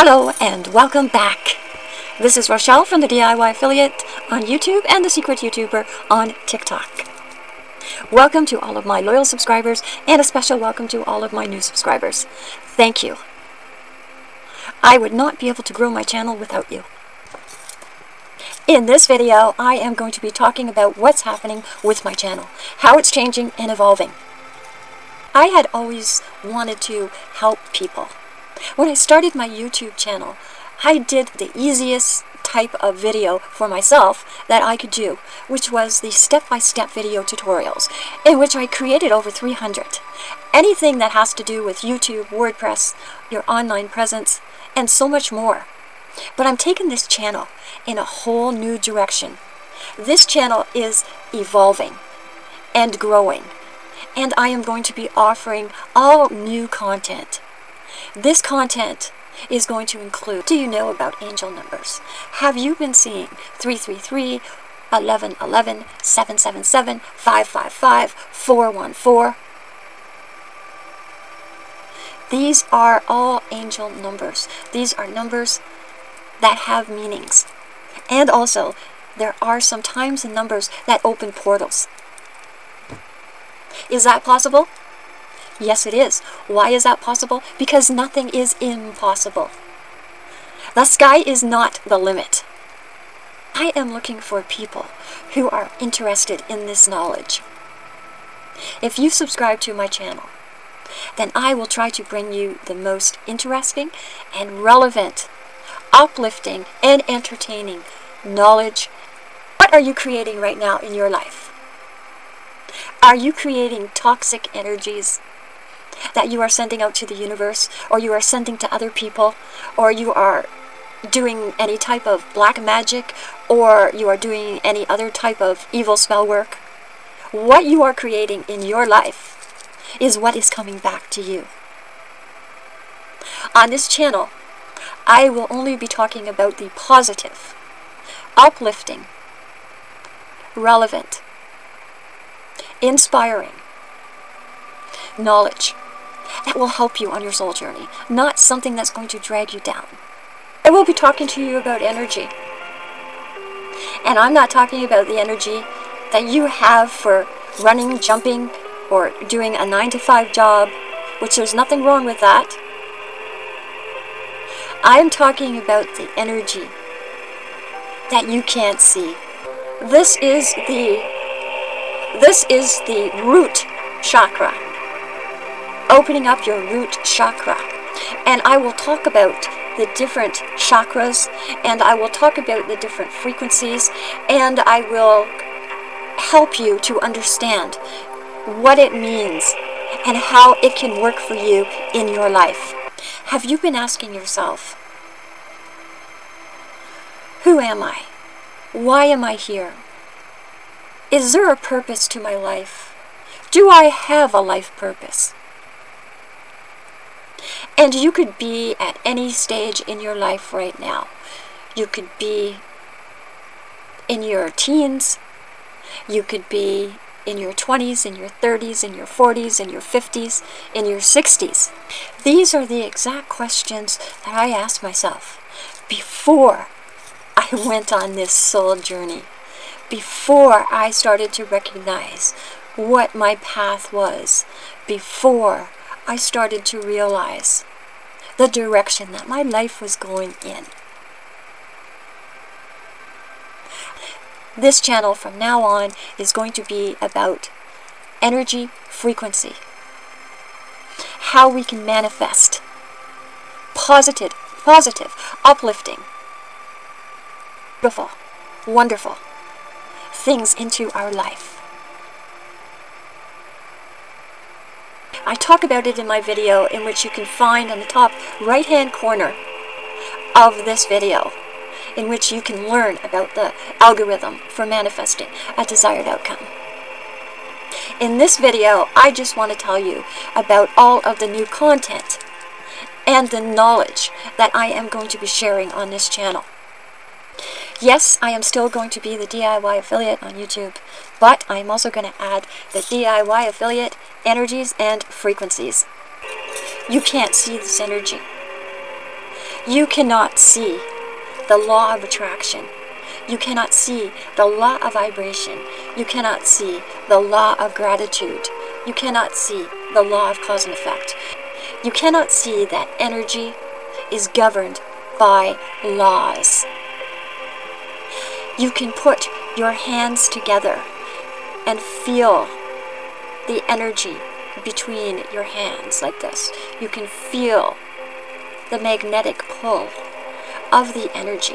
Hello and welcome back. This is Rochelle from the DIY Affiliate on YouTube and the Secret YouTuber on TikTok. Welcome to all of my loyal subscribers and a special welcome to all of my new subscribers. Thank you. I would not be able to grow my channel without you. In this video, I am going to be talking about what's happening with my channel, how it's changing and evolving. I had always wanted to help people. When I started my YouTube channel, I did the easiest type of video for myself that I could do, which was the step-by-step video tutorials, in which I created over 300. Anything that has to do with YouTube, WordPress, your online presence, and so much more. But I'm taking this channel in a whole new direction. This channel is evolving and growing, and I am going to be offering all new content. This content is going to include, do you know about angel numbers? Have you been seeing 333, 1111, 777, 555, 414? These are all angel numbers. These are numbers that have meanings. And also, there are some times and numbers that open portals. Is that possible? Yes, it is. Why is that possible? Because nothing is impossible. The sky is not the limit. I am looking for people who are interested in this knowledge. If you subscribe to my channel, then I will try to bring you the most interesting and relevant, uplifting and entertaining knowledge. What are you creating right now in your life? Are you creating toxic energies that you are sending out to the universe, or you are sending to other people, or you are doing any type of black magic, or you are doing any other type of evil spell work? What you are creating in your life is what is coming back to you. On this channel, I will only be talking about the positive, uplifting, relevant, inspiring knowledge that will help you on your soul journey, not something that's going to drag you down. I will be talking to you about energy. And I'm not talking about the energy that you have for running, jumping, or doing a 9-to-5 job, which there's nothing wrong with that. I'm talking about the energy that you can't see. This is the root chakra. Opening up your root chakra. And I will talk about the different chakras, and I will talk about the different frequencies, and I will help you to understand what it means and how it can work for you in your life. Have you been asking yourself, who am I? Why am I here? Is there a purpose to my life? Do I have a life purpose? And you could be at any stage in your life right now. You could be in your teens. You could be in your 20s, in your 30s, in your 40s, in your 50s, in your 60s. These are the exact questions that I asked myself before I went on this soul journey. Before I started to recognize what my path was, before I started to realize the direction that my life was going in. This channel from now on is going to be about energy, frequency, how we can manifest positive, uplifting, beautiful, wonderful things into our life. I talk about it in my video, in which you can find on the top right hand corner of this video, in which you can learn about the algorithm for manifesting a desired outcome. In this video, I just want to tell you about all of the new content and the knowledge that I am going to be sharing on this channel. Yes, I am still going to be the DIY Affiliate on YouTube, but I'm also going to add the DIY Affiliate energies and frequencies. You can't see this energy. You cannot see the law of attraction. You cannot see the law of vibration. You cannot see the law of gratitude. You cannot see the law of cause and effect. You cannot see that energy is governed by laws. You can put your hands together and feel the energy between your hands like this. You can feel the magnetic pull of the energy,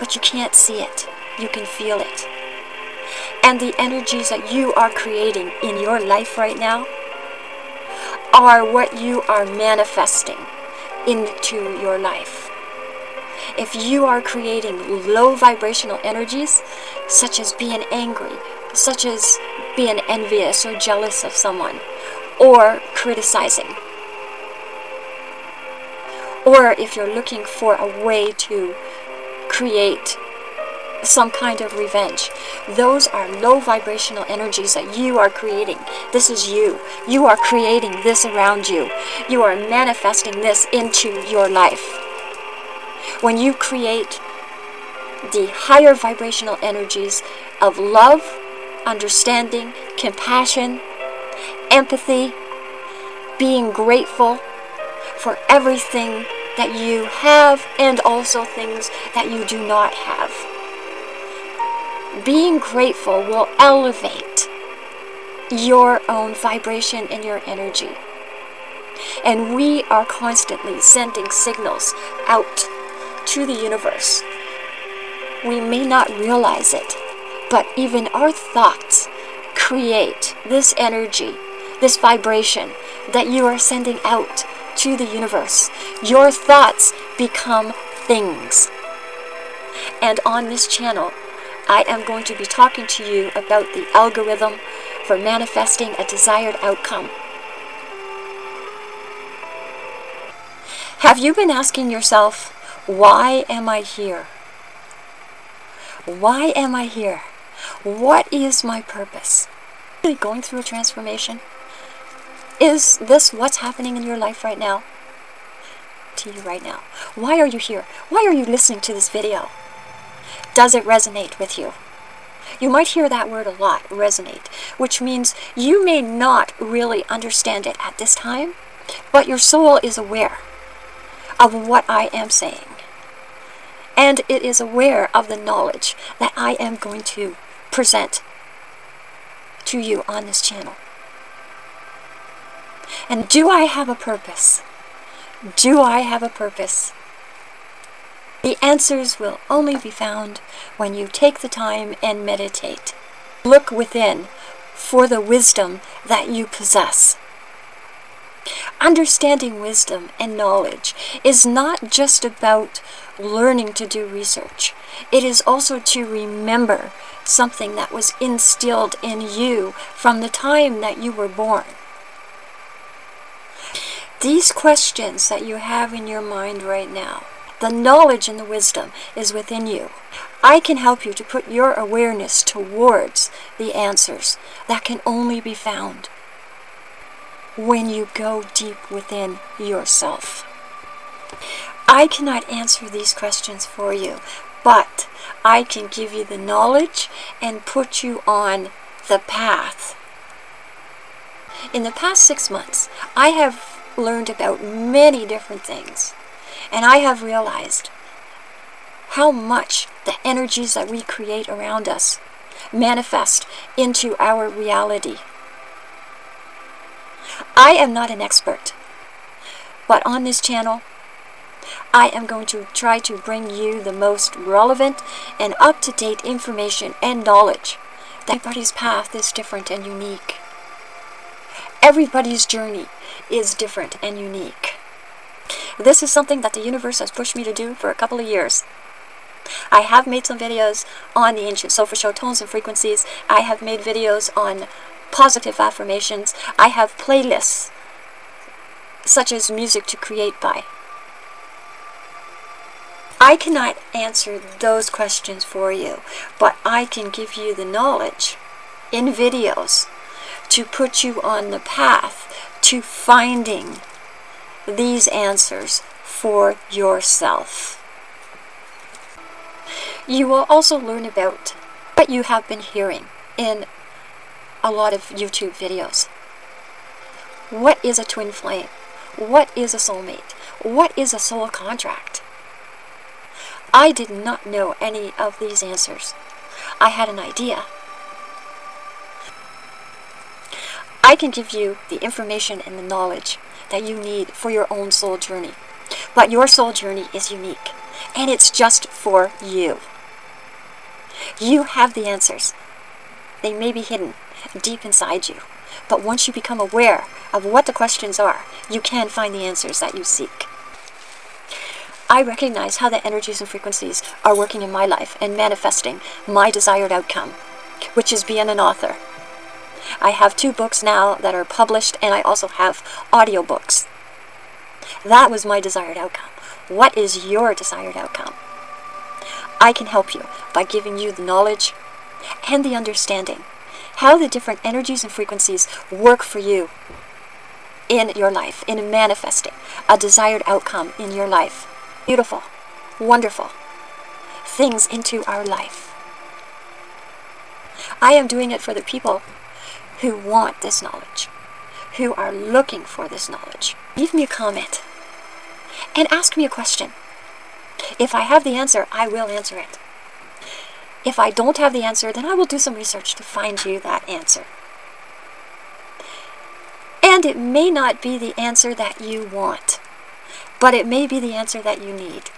but you can't see it. You can feel it. And the energies that you are creating in your life right now are what you are manifesting into your life. If you are creating low vibrational energies, such as being angry, such as being envious or jealous of someone, or criticizing, or if you're looking for a way to create some kind of revenge, those are low vibrational energies that you are creating. This is you. You are creating this around you. You are manifesting this into your life. When you create the higher vibrational energies of love, understanding, compassion, empathy, being grateful for everything that you have and also things that you do not have. Being grateful will elevate your own vibration and your energy. And we are constantly sending signals out to the universe. We may not realize it, but even our thoughts create this energy, this vibration that you are sending out to the universe. Your thoughts become things. And on this channel, I am going to be talking to you about the algorithm for manifesting a desired outcome. Have you been asking yourself, why am I here? Why am I here? What is my purpose? Are you going through a transformation? Is this what's happening in your life right now? To you right now. Why are you here? Why are you listening to this video? Does it resonate with you? You might hear that word a lot, resonate, which means you may not really understand it at this time, but your soul is aware of what I am saying. And it is aware of the knowledge that I am going to present to you on this channel. And do I have a purpose? Do I have a purpose? The answers will only be found when you take the time and meditate. Look within for the wisdom that you possess. Understanding wisdom and knowledge is not just about learning to do research. It is also to remember something that was instilled in you from the time that you were born. These questions that you have in your mind right now, the knowledge and the wisdom is within you. I can help you to put your awareness towards the answers that can only be found when you go deep within yourself. I cannot answer these questions for you, but I can give you the knowledge and put you on the path. In the past 6 months, I have learned about many different things. And I have realized how much the energies that we create around us manifest into our reality. I am not an expert, but on this channel, I am going to try to bring you the most relevant and up-to-date information and knowledge. Everybody's path is different and unique. Everybody's journey is different and unique. This is something that the universe has pushed me to do for a couple of years. I have made some videos on the ancient sofa show tones and frequencies. I have made videos on positive affirmations. I have playlists such as music to create by. I cannot answer those questions for you, but I can give you the knowledge in videos to put you on the path to finding these answers for yourself. You will also learn about what you have been hearing in a lot of YouTube videos. What is a twin flame? What is a soulmate? What is a soul contract? I did not know any of these answers. I had an idea. I can give you the information and the knowledge that you need for your own soul journey. But your soul journey is unique, and it's just for you. You have the answers. They may be hidden deep inside you, but once you become aware of what the questions are, you can find the answers that you seek. I recognize how the energies and frequencies are working in my life and manifesting my desired outcome, which is being an author. I have 2 books now that are published, and I also have audiobooks. That was my desired outcome. What is your desired outcome? I can help you by giving you the knowledge and the understanding how the different energies and frequencies work for you in your life, in manifesting a desired outcome in your life. Beautiful, wonderful things into our life. I am doing it for the people who want this knowledge, who are looking for this knowledge. Leave me a comment and ask me a question. If I have the answer, I will answer it. If I don't have the answer, then I will do some research to find you that answer. And it may not be the answer that you want, but it may be the answer that you need.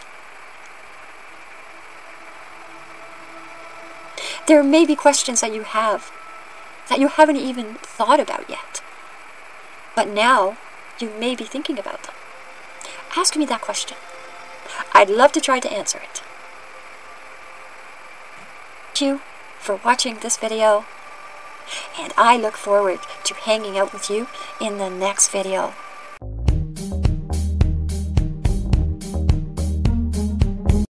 There may be questions that you have that you haven't even thought about yet, but now you may be thinking about them. Ask me that question. I'd love to try to answer it. Thank you for watching this video, and I look forward to hanging out with you in the next video.